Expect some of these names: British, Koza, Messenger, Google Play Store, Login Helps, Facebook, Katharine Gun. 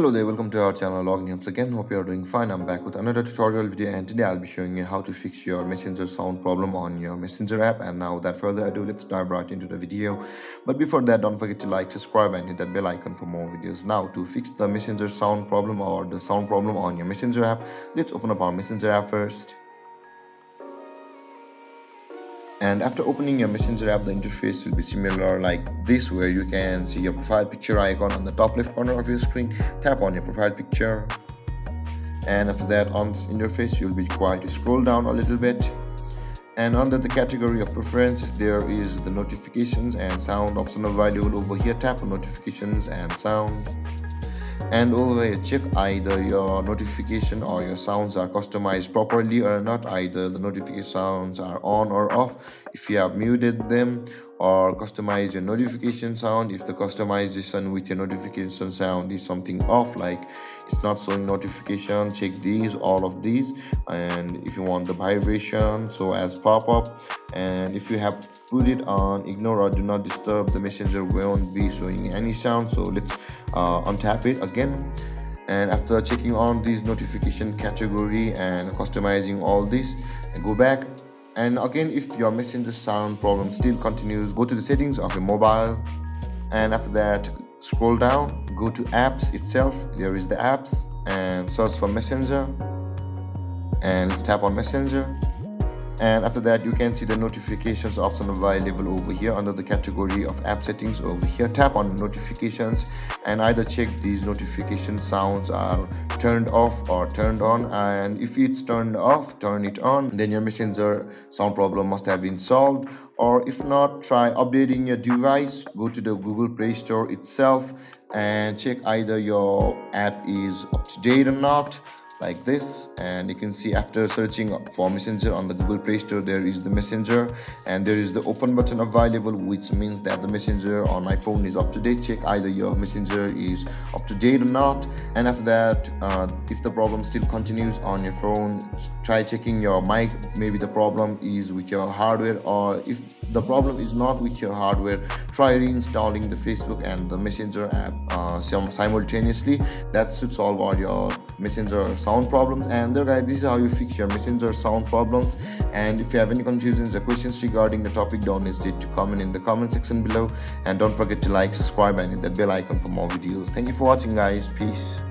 Hello there, welcome to our channel Login Helps again. Hope you are doing fine. I'm back with another tutorial video, and today I'll be showing you how to fix your Messenger sound problem on your Messenger app. And now without further ado, let's dive right into the video. But before that, don't forget to like, subscribe and hit that bell icon for more videos. Now to fix the Messenger sound problem or the sound problem on your Messenger app, let's open up our Messenger app first. And after opening your Messenger app, the interface will be similar like this, where you can see your profile picture icon on the top left corner of your screen. Tap on your profile picture, and after that, on this interface you'll be required to scroll down a little bit, and under the category of preferences there is the notifications and sound optional value. Over here, tap on notifications and sound, and over here check either your notification or your sounds are customized properly or not, either the notification sounds are on or off if you have muted them, or customize your notification sound if the customization with your notification sound is something off, like it's not showing notification. Check these, all of these, and if you want the vibration, so as pop-up, and if you have put it on ignore or do not disturb, the Messenger won't be showing any sound. So let's untap it again, and after checking on these notification category and customizing all this, go back, and again if your Messenger sound problem still continues, go to the settings of your mobile, and after that scroll down, go to apps itself. There is the apps, and search for Messenger, and let's tap on Messenger, and after that you can see the notifications option available over here under the category of app settings. Over here tap on notifications, and either check these notification sounds are turned off or turned on, and if it's turned off, turn it on, then your Messenger sound problem must have been solved. Or if not, try updating your device. Go to the Google Play Store itself and check either your app is up to date or not, like this, and you can see after searching for Messenger on the Google Play Store, there is the Messenger, and there is the open button available, which means that the Messenger on my phone is up to date. Check either your Messenger is up to date or not, and after that if the problem still continues on your phone, try checking your mic. Maybe the problem is with your hardware, or if the problem is not with your hardware, try reinstalling the Facebook and the Messenger app simultaneously. That should solve all your Messenger sound problems. And there guys, this is how you fix your Messenger sound problems. And if you have any confusions or questions regarding the topic, don't hesitate to comment in the comment section below, and don't forget to like, subscribe and hit that bell icon for more videos. Thank you for watching guys, peace.